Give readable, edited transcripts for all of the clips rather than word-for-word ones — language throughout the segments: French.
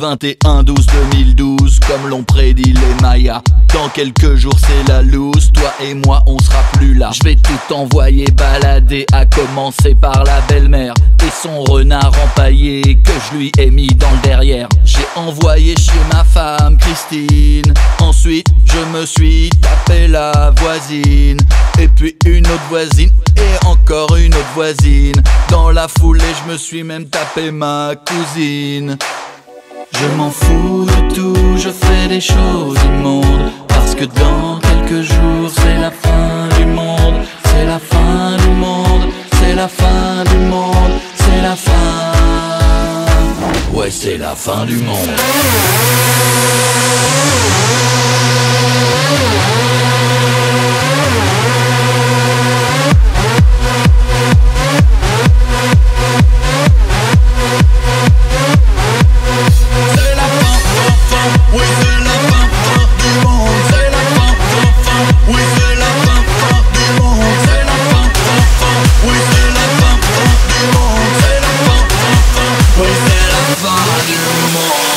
21-12-2012, comme l'ont prédit les Mayas. Dans quelques jours c'est la loose, toi et moi on sera plus là. Je vais tout envoyer balader, à commencer par la belle-mère et son renard empaillé que je lui ai mis dans le derrière. J'ai envoyé chez ma femme Christine, ensuite je me suis tapé la voisine, et puis une autre voisine, et encore une autre voisine. Dans la foulée je me suis même tapé ma cousine. Je m'en fous de tout, je fais des choses immondes, parce que dans quelques jours c'est la fin du monde. C'est la fin du monde, c'est la fin du monde, c'est la fin. Ouais, c'est la fin du monde.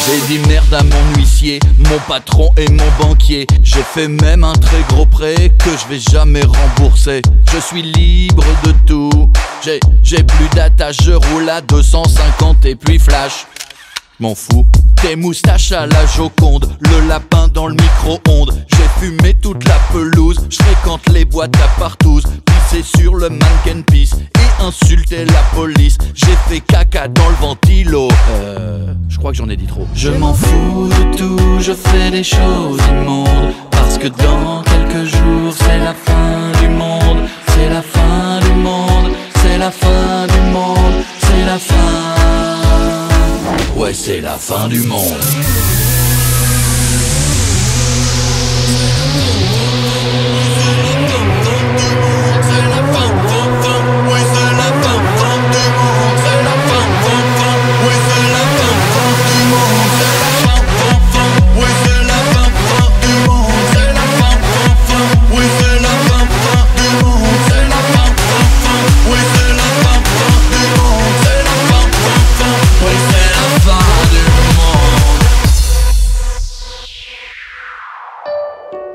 J'ai dit merde à mon huissier, mon patron et mon banquier. J'ai fait même un très gros prêt que je vais jamais rembourser. Je suis libre de tout, j'ai plus d'attache. Je roule à 250 et puis flash. M'en fous, tes moustaches à la Joconde, le lapin dans le micro-ondes. J'ai fumé toute la pelouse, je fréquente les boîtes à partouze, pisser sur le mannequin pisse et insulter la police. J'ai fait caca dans le ventilo. Je crois que j'en ai dit trop. Je m'en fous de tout, je fais des choses immondes, parce que dans quelques jours c'est la fin du monde. C'est la fin du monde, c'est la fin du monde, c'est la fin. Ouais, c'est la fin du monde.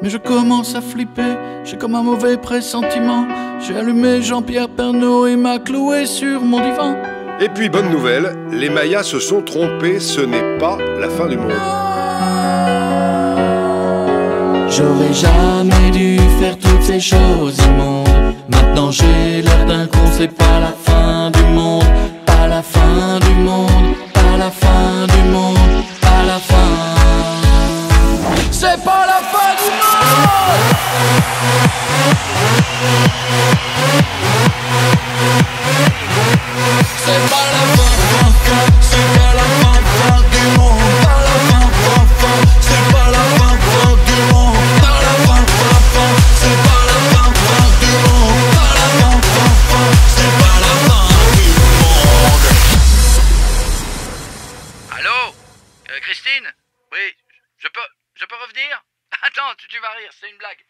Mais je commence à flipper, j'ai comme un mauvais pressentiment. J'ai allumé Jean-Pierre Pernaut et m'a cloué sur mon divan. Et puis bonne nouvelle, les Mayas se sont trompés, ce n'est pas la fin du monde. J'aurais jamais dû faire toutes ces choses immondes. Maintenant j'ai l'air d'un con, c'est pas la fin du monde. Pas la fin du monde, pas la fin du monde, pas la fin. C'est pas la fin du monde. C'est pas la fin, c'est pas la fin du monde. Pas la fin, c'est pas la fin du monde. Pas la fin, c'est pas la fin du monde. Pas la fin, c'est pas la fin du monde. Allô, Christine? Oui, je peux revenir? Attends, tu vas rire, c'est une blague.